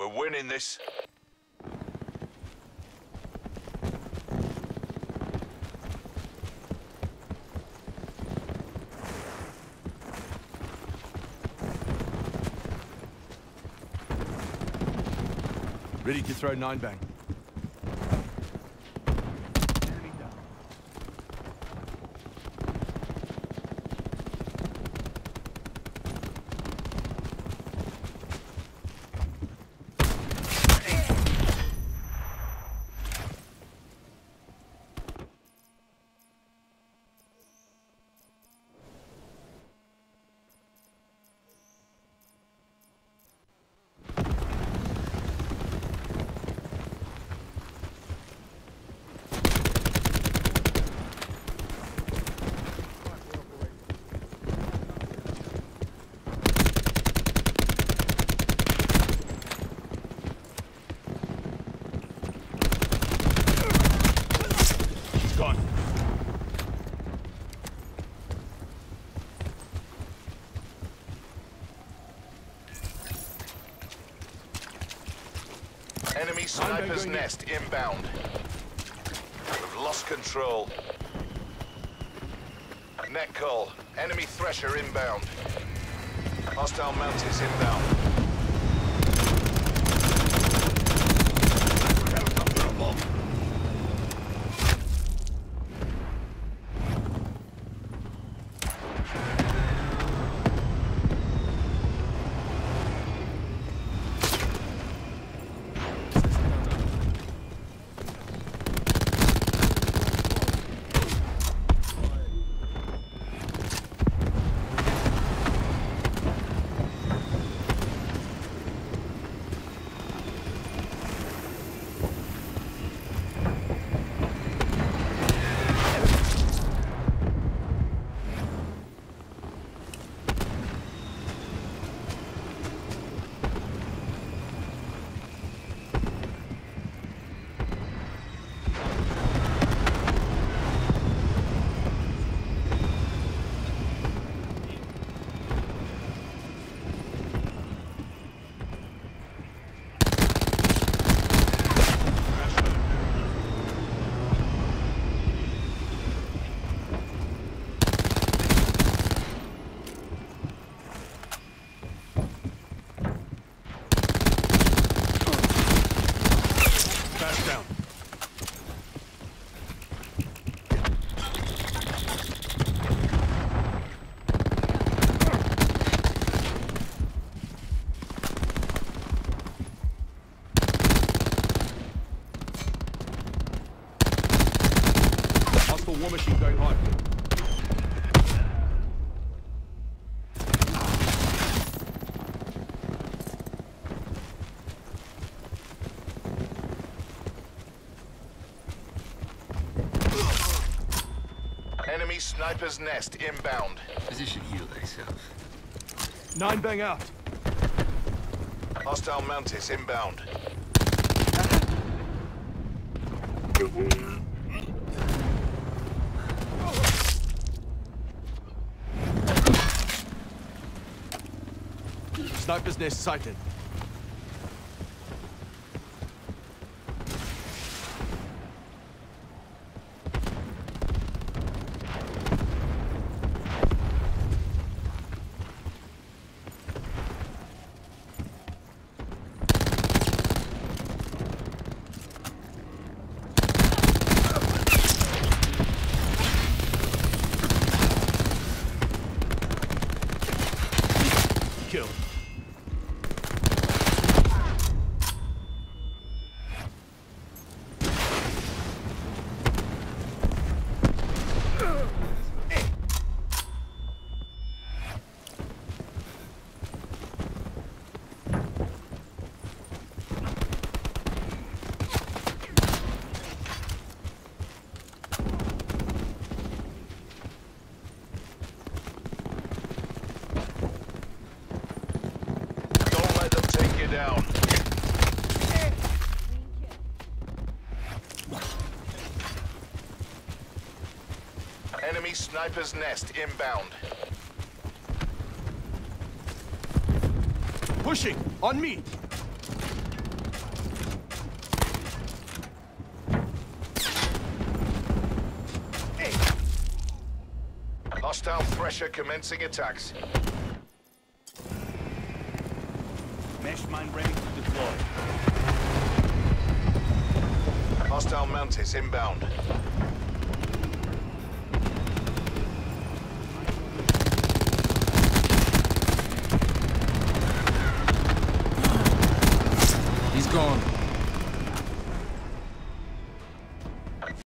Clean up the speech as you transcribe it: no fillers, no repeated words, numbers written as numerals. We're winning this. Ready to throw 9 bang. Enemy sniper's nest inbound. We've lost control. Net call. Enemy thresher inbound. Hostile mounties inbound. War machine going hard. Enemy sniper's nest inbound. Position heal thyself. 9 bang out. Hostile mounties inbound. Sniper's nest sighted. Kill. Enemy sniper's nest inbound. Pushing on me. Hostile pressure commencing attacks. Mesh mine ready to deploy. Hostile Mantis inbound.